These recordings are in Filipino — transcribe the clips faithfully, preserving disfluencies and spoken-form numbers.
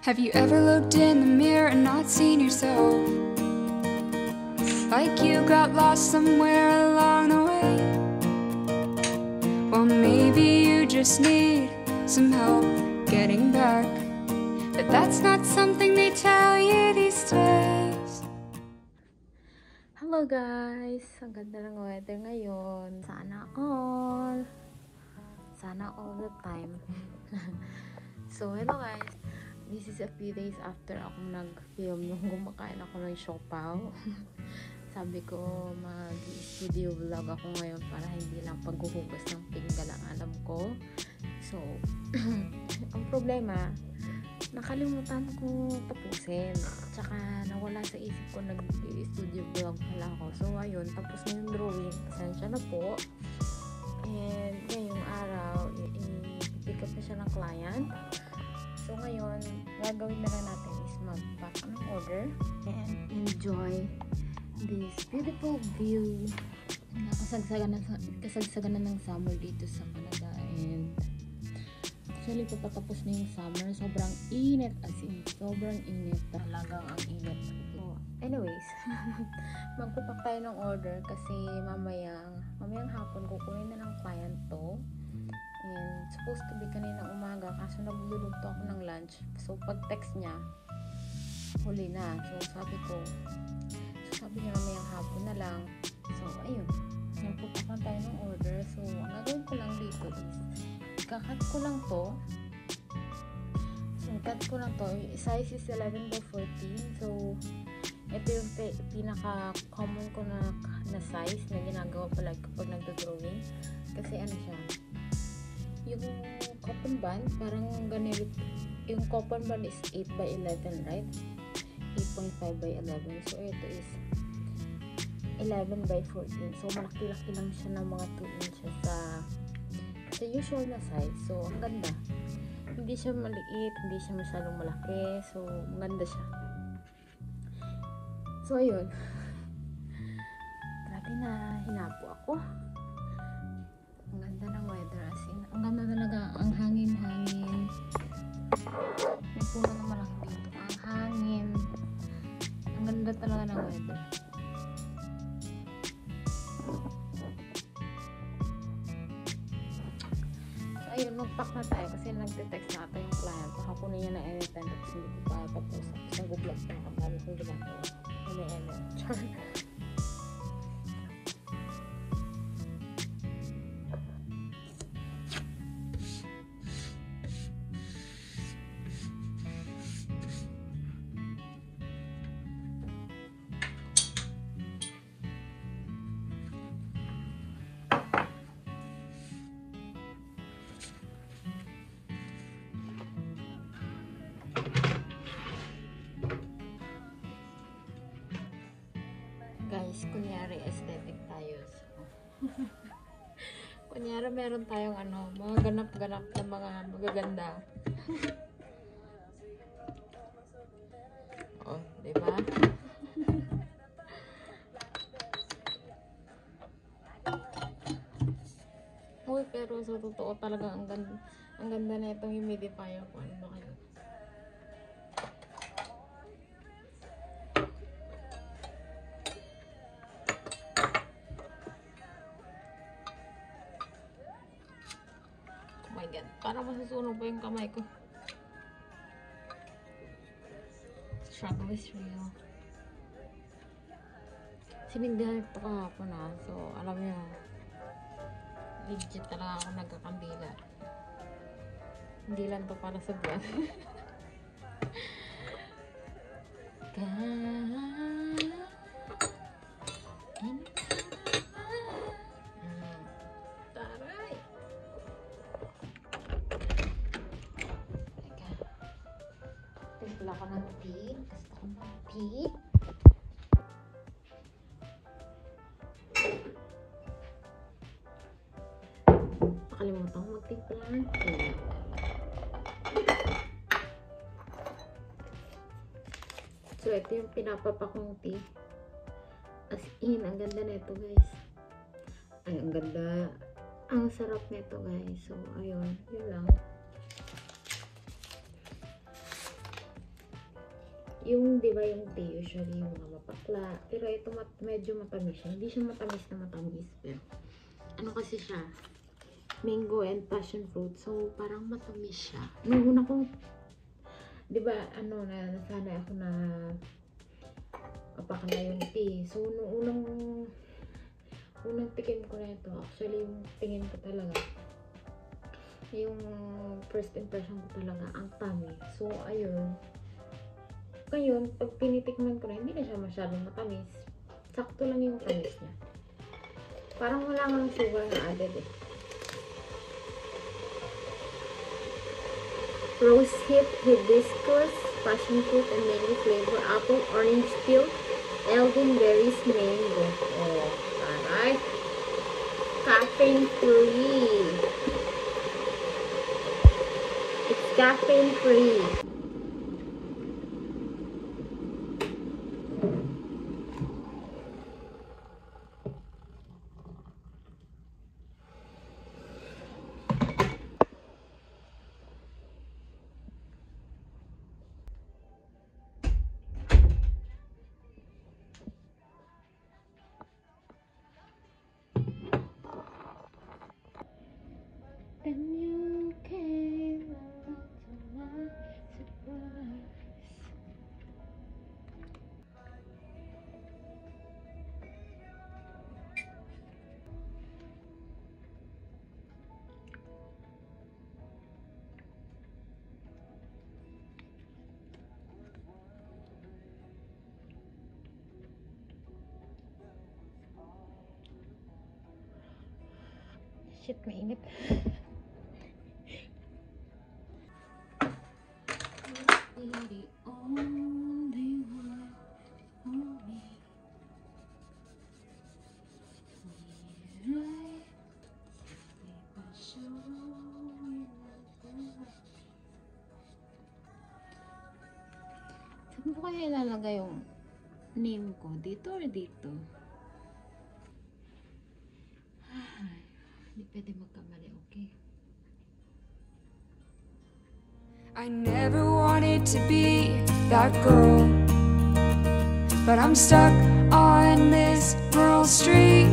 Have you ever looked in the mirror and not seen yourself? Like you got lost somewhere along the way? Well, maybe you just need some help getting back, but that's not something they tell you these days. Hello guys! Ang ganda ng weather ngayon. Sana all! Sana all the time. So, hello guys! This is a few days after akong nag-film nung kumakain ako ng siopaw. Sabi ko, mag-studio vlog ako ngayon para hindi lang paghuhugas ng pinggan ang alam ko. So, ang problema, nakalimutan ko tapusin. Tsaka nawala sa isip ko, nag-studio vlog pala ako. So, ayun, tapos na yung drawing. Pasensya na po. And ngayong araw, i-pick up na siya ng client. So ngayon, gagawin na lang natin is mag-pack ng order and enjoy this beautiful view. Nakasagsagan na, kasagsagan na ng summer dito sa Canada, and actually papatapos na yung summer. Sobrang init, as in sobrang init, talagang ang init. So anyways, magpapak tayo ng order kasi mamayang mamayang hapon kukunin na ng client to. And supposed to be kanina umaga, kaso nagluluto ako ng lunch. So pag text niya, huli na. So sabi ko, so sabi niya mamayang hapon na lang. So ayun, nagpupakan tayo ng order. So ang gagawin ko lang dito is ikakat ko lang to. So ikakat ko lang to. Size is eleven by fourteen. So ito yung pinaka common ko na, na size na ginagawa palagi kapag nagdodrawing. Kasi ano siya, yung cotton band, parang ganito. Yung cotton band is eight by eleven, right? eight point five by eleven. So ito is eleven by fourteen. So malaki-laki lang siya ng mga two inches sa sa usual na size. So ang ganda. Hindi siya maliit, hindi siya masyadong malaki. So maganda siya. So ayun. Grabe na, hinapo ako. Ang ganda ng weather, as in, ang ganda talaga, ang hangin-hangin. May puno na malaki dito, ang hangin. Ang ganda talaga ng weather. So ayun, mag-pack na tayo kasi nagte-text na ata yung client. Pakakunin niya na anytime tapos hindi ko pa tapusap. Nag-vlog pa ako, dami kong ginagawa. May M L. Char. Guys, kunyari aesthetic tayo. So, kunyari meron tayong ano, mga ganap-ganap na mga magaganda. Oh, di ba? Uy, pero sa totoo talaga ang ganda, ang ganda na itong humidifier ko. Ano kayo? Parang masusunog pa yung kamay ko. Struggle is real. Sinindihan ito kahapon na. So, alam niyo, legit talaga ako nagkakambila. Hindi lang ito para sa vlog. Ako ng tea. Gusto ko ng tea. Nakalimutan ko magtimpla ng tea. So, ito yung pinapapakong tea. As in, ang ganda nito guys. Ay, ang ganda. Ang sarap nito guys. So, ayun. Yun lang. Yung, di ba yung tea, usually yung mga mapakla. Pero ito mat medyo matamis siya. Hindi siya matamis na matamis. Pero, ano kasi siya? Mango and passion fruit. So, parang matamis siya. Nung una kong, di ba, ano, na, nasanay ako na mapakla yung tea. So, nung unang, unang tikim ko na ito, actually, yung tingin ko talaga, yung first impression ko talaga, ang tamis. So, ayun. Ngayon, pag tinitikman ko na, hindi na siya masyadong matamis. Sakto lang yung tamis niya. Parang wala nga sugar na added eh. Rose hip, hibiscus, passion fruit, and mango flavor, apple, orange peel, elderberries, mango. Oh, taray. Caffeine free. It's caffeine free. Then you came out to my surprise. Shit, mainit. Saan po kaya ilalagay yung name ko? Dito or dito? Ay, hindi pwede magkamali, okay? I never wanted to be that girl, but I'm stuck on this rural street,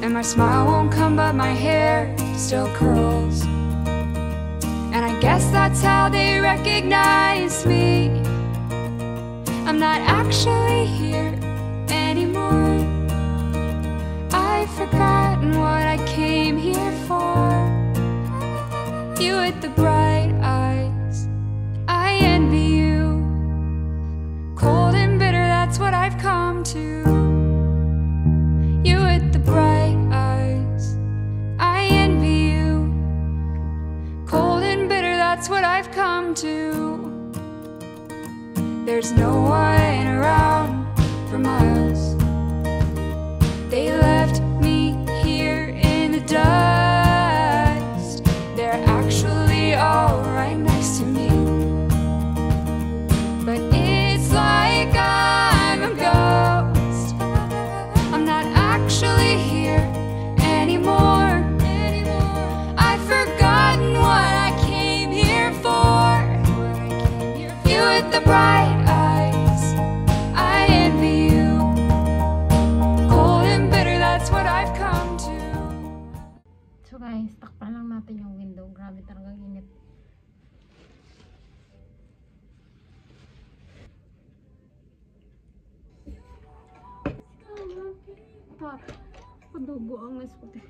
and my smile won't come but my hair still curls, and I guess that's how they recognize me. I'm not actually here anymore. I've forgotten what I came here for. You with the bright eyes, I envy you. Cold and bitter, that's what I've come to. You with the bright eyes, I envy you. Cold and bitter, that's what I've come to. There's no one around for miles. They left me here in the dust. They're actually all right next to me, but it's like I'm a ghost. I'm not actually here anymore. I've forgotten what I came here for. You with the bright eyes, I envy you. Cold and bitter, that's what I've come to. So guys, takpan lang natin yung window. Grabe talagang init. Padugo ang mas puti.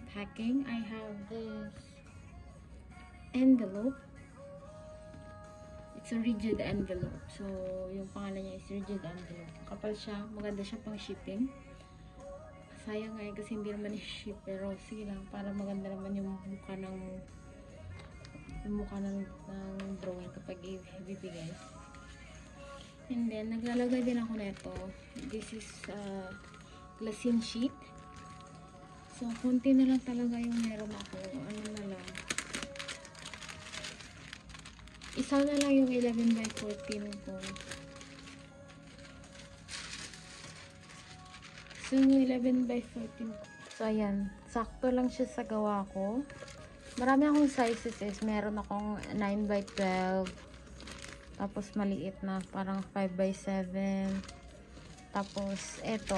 unpacking, I have this envelope. It's a rigid envelope. So, yung pangalan niya is rigid envelope. Kapal siya. Maganda siya pang shipping. Sayang nga kasi hindi naman i-ship. Pero sige lang. Para maganda naman yung mukha ng yung mukha ng, ng drawing kapag ibibigay. And then, naglalagay din ako nito. This is uh, glassine sheet. So, konti na lang talaga yung meron ako. Ano na lang. Isa na lang yung eleven by fourteen ko. So, yung eleven by fourteen ko. So, ayan. Sakto lang siya sa gawa ko. Marami akong sizes is. Meron akong nine by twelve. Tapos, maliit na. Parang five by seven. Tapos, eto.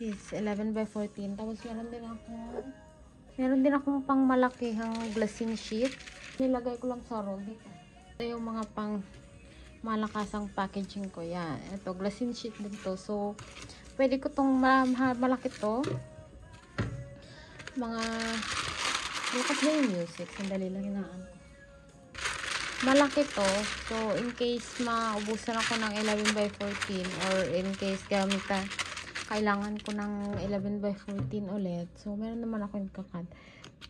Is eleven by fourteen. Tapos meron din ako meron din ako pang malakihang glassine sheet. Nilagay ko lang sa roll dito. Ito yung mga pang malakasang packaging ko. Yan. Ito, glassine sheet dito. So, pwede ko itong ma ma malaki to. Mga bukas na yung music. Sandali lang hinaan ko. Malaki to. So, in case maubusan ako ng eleven by fourteen or in case gamitan kailangan ko ng eleven by fourteen ulit. So, meron naman ako yung kakat.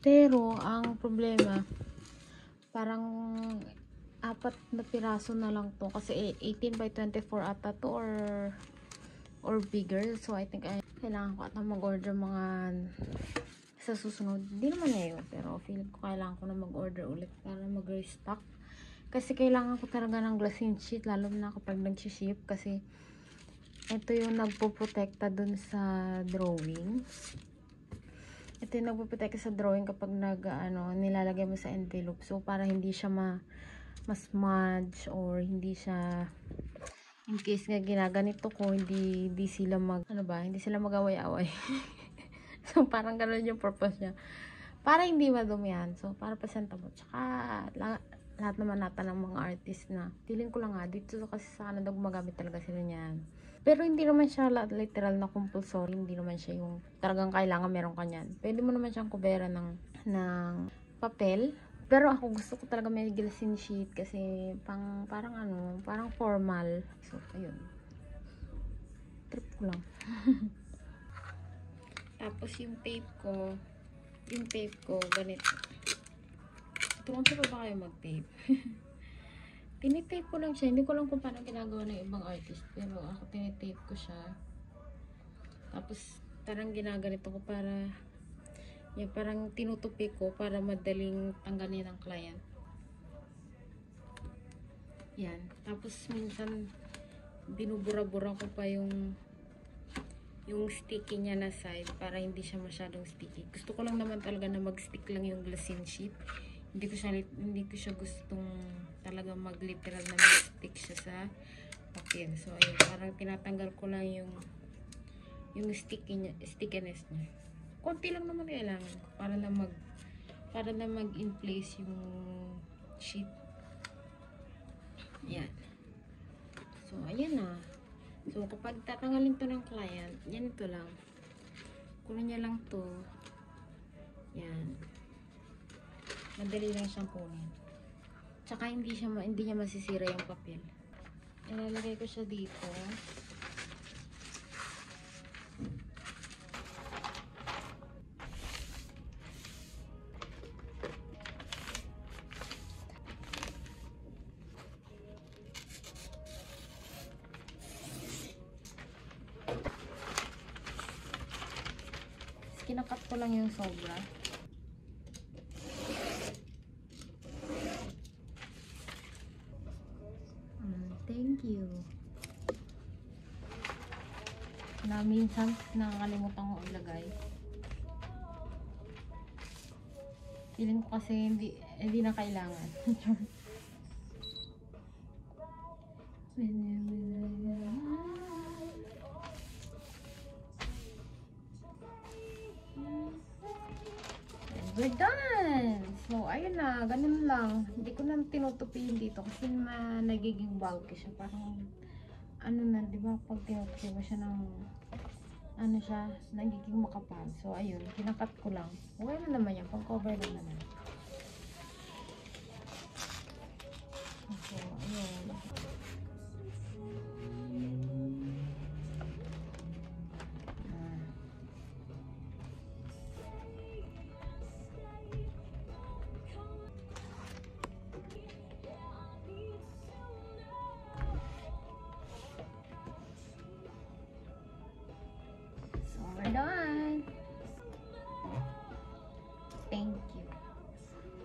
Pero, ang problema, parang apat na piraso na lang to. Kasi eighteen by twenty-four ata to or, or bigger. So, I think ay, kailangan ko ata mag-order mga sa susunod. Hindi naman ngayon. Pero, feeling ko kailangan ko na mag-order ulit para mag-restock. Kasi, kailangan ko talaga ng glassine sheet. Lalo na kapag nag-ship. Kasi, ito yung nagpo-protekta dun sa drawing. Ito yung nagpo-protekta sa drawing kapag nag, ano, nilalagay mo sa envelope. So, para hindi siya ma, ma-smudge or hindi siya in case nga ginaganito ko, hindi, hindi sila mag, ano ba, hindi sila mag-away-away. So, parang ganun yung purpose niya. Para hindi madumihan. So, para presentable. Tsaka, lang, lahat naman nata ng mga artist na. Feeling ko lang nga, dito kasi sa Canada gumagamit talaga sila niyan. Pero hindi naman siya literal na compulsory. Hindi naman siya yung talagang kailangan meron ka niyan. Pwede mo naman siyang kubera ng, ng papel. Pero ako gusto ko talaga may glassine sheet kasi pang, parang ano, parang formal. So, ayun. Trip ko lang. Tapos yung tape ko, yung tape ko, ganito. Tulungan ko pa ba kayo mag-tape? Tinitape ko lang siya. Hindi ko lang kung paano ginagawa ng ibang artist. Pero ako tinitape ko siya. Tapos tarang ginaganito ko para yung parang tinutupi ko para madaling tanggalin ng client. Yan. Tapos minsan binubura-bura ko pa yung yung sticky niya na side para hindi siya masyadong sticky. Gusto ko lang naman talaga na mag-stick lang yung glassine sheet. Hindi ko siya, hindi ko siya gustong talaga mag-literal na mag-stick siya sa papel. So, ayun, parang tinatanggal ko lang yung yung sticky niya, stickiness niya. Konti lang naman kailangan ko para na mag para na mag-in place yung sheet. Yan. So, ayan na. So, kapag tatanggalin to ng client, yan ito lang. Kunin niya lang to. Yan. Madali lang siyang kunin. Tsaka hindi, siya, hindi niya masisira yung papel. Ilalagay ko siya dito. Kinakat ko lang yung sobra. Na minsan nakakalimutan ko ilagay. Feeling ko kasi hindi, hindi na kailangan. We're done! So, ayun na. Ganun lang. Hindi ko lang tinutupihin dito kasi ma nagiging bulky siya. Parang ano na, di ba? Pag tinutupi mo siya ng ano siya, nagiging makapal. So, ayun, kinakat ko lang. Okay na naman yan, pang cover lang naman. So, ayun.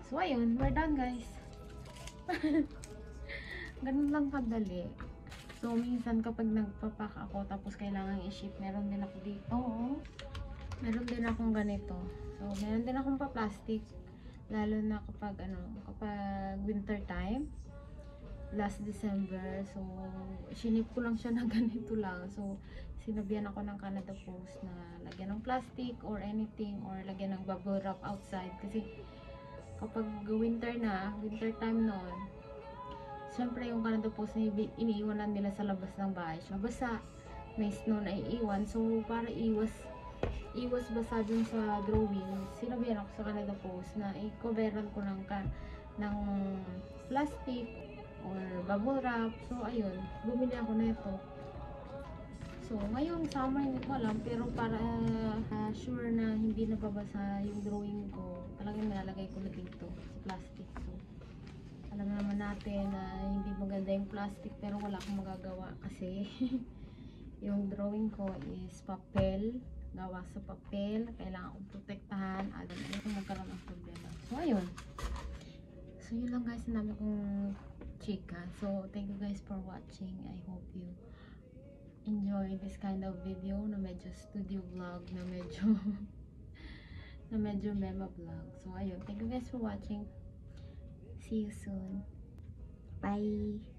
So, ayun. We're done, guys. Ganun lang kadali. So, minsan kapag nagpapack ako, tapos kailangan i-ship, meron din ako dito. Oo. Meron din akong ganito. So, meron din akong pa-plastic. Lalo na kapag, ano, kapag winter time. Last December. So, sinip ko lang siya na ganito lang. So, sinabihan ako ng Canada Post na lagyan ng plastic or anything. Or lagyan ng bubble wrap outside. Kasi, kapag winter na, winter time noon, syempre yung Canada Post na iniiwanan nila sa labas ng bahay. Mabasa, may snow na iiwan. So, para iwas, iwas basa dun sa drawing, sinabihan ako sa Canada Post na i-coveran ko ng, ng plastic or bubble wrap. So, ayun, bumili ako na ito. So, ngayong summer, hindi ko alam, pero para uh, sure na hindi nababasa yung drawing ko, talagang nilalagay ko na dito sa plastic. So, alam naman natin na uh, hindi maganda yung plastic, pero wala akong magagawa kasi yung drawing ko is papel, gawa sa papel, kailangan akong protektahan, alam naman kung magkaroon ng problema. So, ayun. So, yun lang guys, namin kong chika. So, thank you guys for watching. I hope you enjoy this kind of video na medyo studio vlog, na medyo na medyo mema vlog. So, ayun. Thank you guys for watching. See you soon. Bye!